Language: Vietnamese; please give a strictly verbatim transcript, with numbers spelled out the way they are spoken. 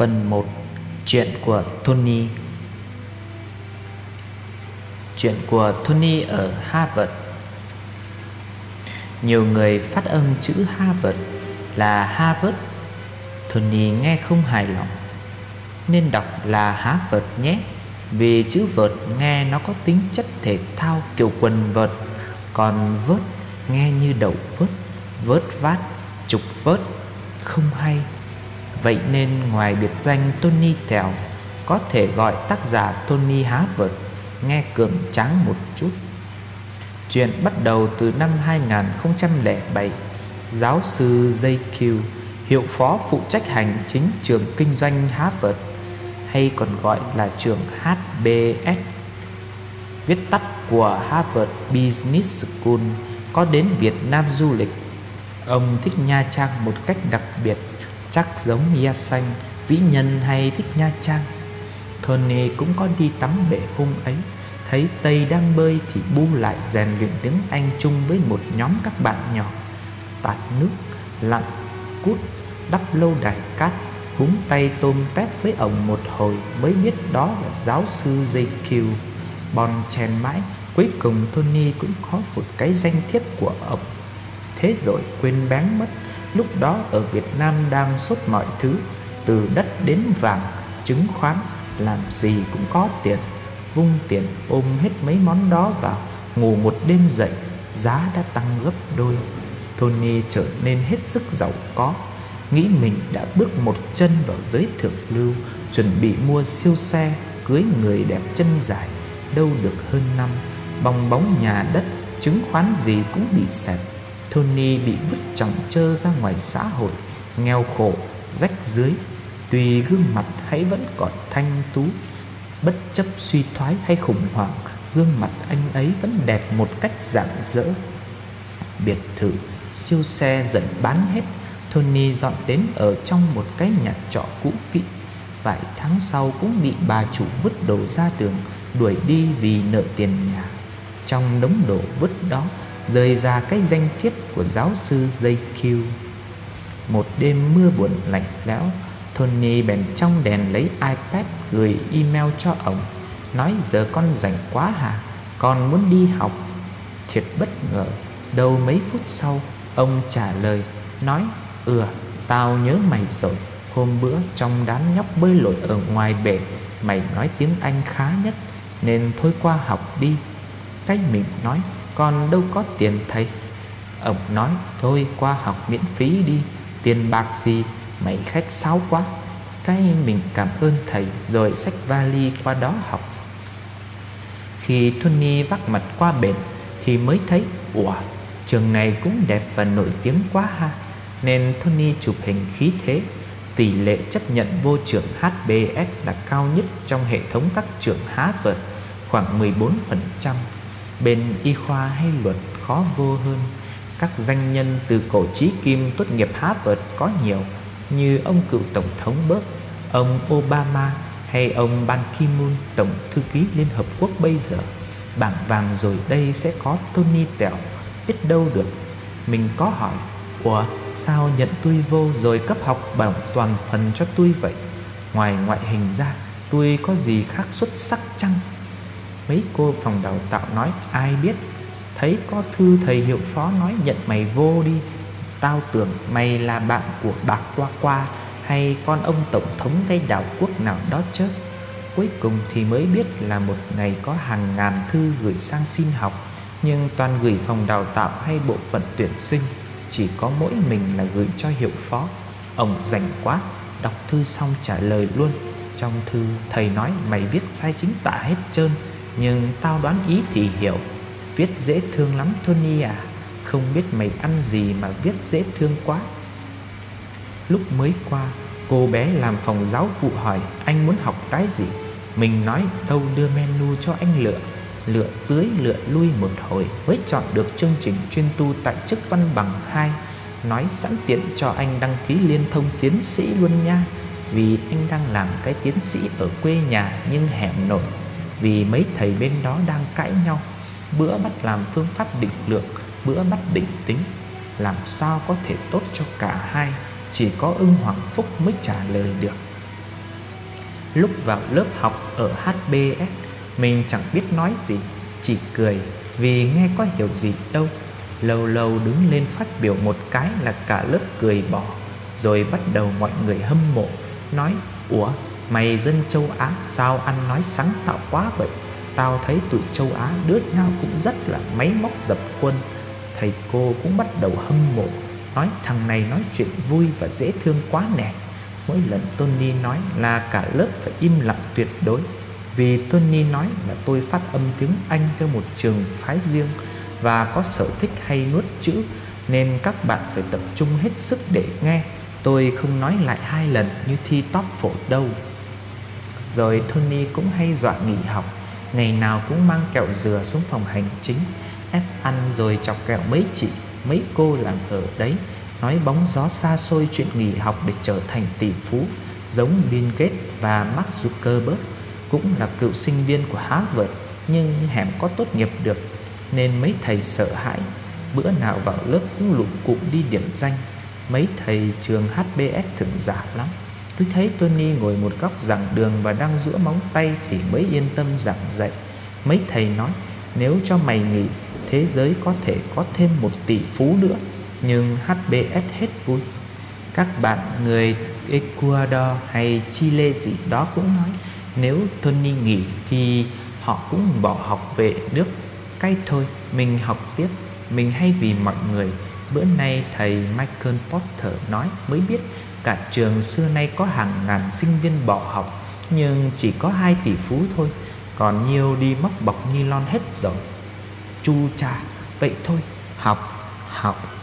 Phần một. Chuyện của Tony. Chuyện của Tony ở Harvard. Nhiều người phát âm chữ Harvard là Harvard. Tony nghe không hài lòng. Nên đọc là Harvard nhé, vì chữ vợt nghe nó có tính chất thể thao kiểu quần vợt, còn vớt nghe như đậu vớt, vớt vát, trục vớt, không hay. Vậy nên ngoài biệt danh Tony Tèo, có thể gọi tác giả Tony Harvard, nghe cường tráng một chút. Chuyện bắt đầu từ năm hai nghìn không trăm lẻ bảy. Giáo sư Jay Q, hiệu phó phụ trách hành chính trường kinh doanh Harvard, hay còn gọi là trường H B S, viết tắt của Harvard Business School, có đến Việt Nam du lịch. Ông thích Nha Trang một cách đặc biệt, chắc giống Nha Xanh, vĩ nhân hay thích Nha Trang. Tony cũng có đi tắm bể hôm ấy, thấy Tây đang bơi thì bu lại rèn luyện tiếng Anh chung với một nhóm các bạn nhỏ. Tạt nước, lặn, cút, đắp lâu đài cát, húng tay tôm tép với ổng một hồi mới biết đó là giáo sư Jay Q. Bon chen mãi, cuối cùng Tony cũng có một cái danh thiếp của ổng. Thế rồi quên bén mất. Lúc đó ở Việt Nam đang sốt mọi thứ, từ đất đến vàng, chứng khoán, làm gì cũng có tiền. Vung tiền ôm hết mấy món đó vào, ngủ một đêm dậy, giá đã tăng gấp đôi. Tony trở nên hết sức giàu có, nghĩ mình đã bước một chân vào giới thượng lưu, chuẩn bị mua siêu xe, cưới người đẹp chân dài. Đâu được hơn năm, bong bóng nhà đất, chứng khoán gì cũng bị sẹt. Tony bị vứt chòng chơ ra ngoài xã hội, nghèo khổ, rách rưới. Tuy gương mặt hãy vẫn còn thanh tú, bất chấp suy thoái hay khủng hoảng, gương mặt anh ấy vẫn đẹp một cách rạng rỡ. Biệt thự, siêu xe dần bán hết, Tony dọn đến ở trong một cái nhà trọ cũ kỹ. Vài tháng sau cũng bị bà chủ vứt đồ ra đường, đuổi đi vì nợ tiền nhà. Trong đống đồ vứt đó rơi ra cái danh thiếp của giáo sư Jay Q. Một đêm mưa buồn lạnh lẽo, Tony bèn trong đèn lấy iPad gửi email cho ổng, nói giờ con rảnh quá hả, con muốn đi học. Thiệt bất ngờ, đâu mấy phút sau ông trả lời, nói ừ, tao nhớ mày rồi, hôm bữa trong đám nhóc bơi lội ở ngoài bể mày nói tiếng Anh khá nhất nên thôi qua học đi. Cách mình nói con đâu có tiền thầy. Ông nói thôi qua học miễn phí đi, tiền bạc gì, mày khách sáo quá. Cái mình cảm ơn thầy rồi xách vali qua đó học. Khi Tony vác mặt qua bển thì mới thấy ủa, trường này cũng đẹp và nổi tiếng quá ha. Nên Tony chụp hình khí thế. Tỷ lệ chấp nhận vô trường H B S là cao nhất trong hệ thống các trường Harvard, khoảng mười bốn phần trăm. Bên y khoa hay luật khó vô hơn. Các danh nhân từ cổ chí kim tốt nghiệp Harvard có nhiều, như ông cựu tổng thống Bush, ông Obama hay ông Ban Ki-moon, tổng thư ký Liên Hợp Quốc bây giờ. Bảng vàng rồi đây sẽ có Tony Tèo, biết đâu được. Mình có hỏi ủa sao nhận tôi vô rồi cấp học bổng toàn phần cho tôi vậy? Ngoài ngoại hình ra tôi có gì khác xuất sắc chăng? Mấy cô phòng đào tạo nói ai biết, thấy có thư thầy hiệu phó nói nhận mày vô đi, tao tưởng mày là bạn của bác Qua Qua hay con ông tổng thống cái đảo quốc nào đó chứ. Cuối cùng thì mới biết là một ngày có hàng ngàn thư gửi sang xin học, nhưng toàn gửi phòng đào tạo hay bộ phận tuyển sinh, chỉ có mỗi mình là gửi cho hiệu phó. Ông rảnh quá, đọc thư xong trả lời luôn. Trong thư thầy nói mày viết sai chính tả hết trơn, nhưng tao đoán ý thì hiểu. Viết dễ thương lắm Tony à, không biết mày ăn gì mà viết dễ thương quá. Lúc mới qua, cô bé làm phòng giáo vụ hỏi anh muốn học cái gì. Mình nói đâu đưa menu cho anh lựa. Lựa tới lựa lui một hồi mới chọn được chương trình chuyên tu tại chức văn bằng hai. Nói sẵn tiện cho anh đăng ký liên thông tiến sĩ luôn nha, vì anh đang làm cái tiến sĩ ở quê nhà nhưng hẻm nổi, vì mấy thầy bên đó đang cãi nhau, bữa bắt làm phương pháp định lượng, bữa bắt định tính. Làm sao có thể tốt cho cả hai, chỉ có Ưng Hoàng Phúc mới trả lời được. Lúc vào lớp học ở hát bê ét, mình chẳng biết nói gì, chỉ cười vì nghe có hiểu gì đâu. Lâu lâu đứng lên phát biểu một cái là cả lớp cười bỏ, rồi bắt đầu mọi người hâm mộ, nói: "Ủa, mày dân châu Á sao ăn nói sáng tạo quá vậy? Tao thấy tụi châu Á đứa nào cũng rất là máy móc dập khuôn." Thầy cô cũng bắt đầu hâm mộ, nói: "Thằng này nói chuyện vui và dễ thương quá nè." Mỗi lần Tony nói là cả lớp phải im lặng tuyệt đối, vì Tony nói là tôi phát âm tiếng Anh theo một trường phái riêng và có sở thích hay nuốt chữ, nên các bạn phải tập trung hết sức để nghe. Tôi không nói lại hai lần như thi top phổ đâu. Rồi Tony cũng hay dọa nghỉ học, ngày nào cũng mang kẹo dừa xuống phòng hành chính, ép ăn rồi chọc kẹo mấy chị, mấy cô làm ở đấy, nói bóng gió xa xôi chuyện nghỉ học để trở thành tỷ phú giống Bill Gates và Mark Zuckerberg, cũng là cựu sinh viên của Harvard nhưng hẻm có tốt nghiệp được, nên mấy thầy sợ hãi, bữa nào vào lớp cũng lụm cụm đi điểm danh. Mấy thầy trường hát bê ét thường giả lắm, cứ thấy Tony ngồi một góc giảng đường và đang giũa móng tay thì mới yên tâm giảng dạy. Mấy thầy nói: "Nếu cho mày nghỉ, thế giới có thể có thêm một tỷ phú nữa." Nhưng hát bê ét hết vui. Các bạn người Ecuador hay Chile gì đó cũng nói nếu Tony nghỉ thì họ cũng bỏ học về nước. Cái thôi, mình học tiếp, mình hay vì mọi người. Bữa nay thầy Michael Porter nói mới biết cả trường xưa nay có hàng ngàn sinh viên bỏ học, nhưng chỉ có hai tỷ phú thôi, còn nhiều đi móc bọc ni lon hết rồi. Chu cha, vậy thôi, học, học.